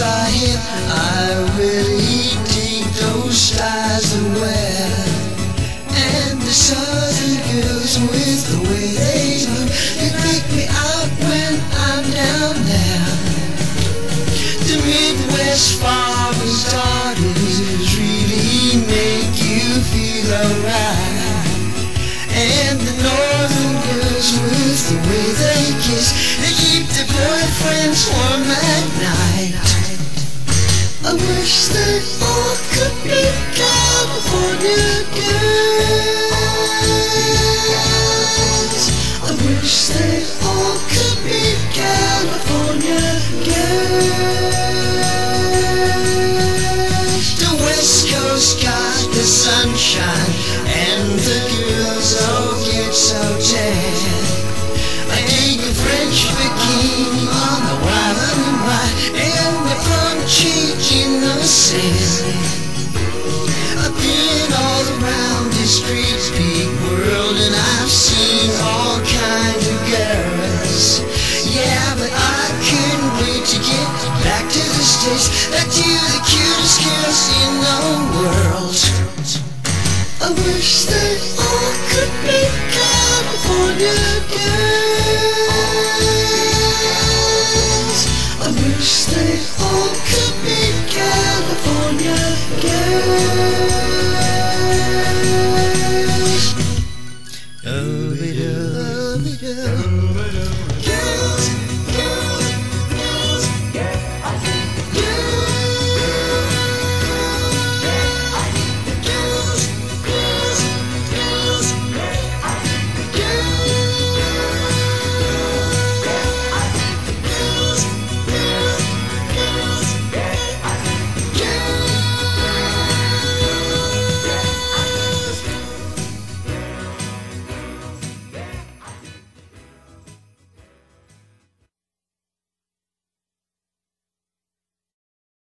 sight. I will eat, take those stars away. And the stars and girls with the way they look, they pick me up when I'm down there. The Midwest farming starters really make you feel alright. And the northern girls with the way they kiss, they keep their boyfriends warm at night. I wish they all could be California girls. I wish they all could be California girls. The West Coast got the sunshine, and the girls all get so tan. I take a French bikini on the wild and wide, and the front cheek in the sand.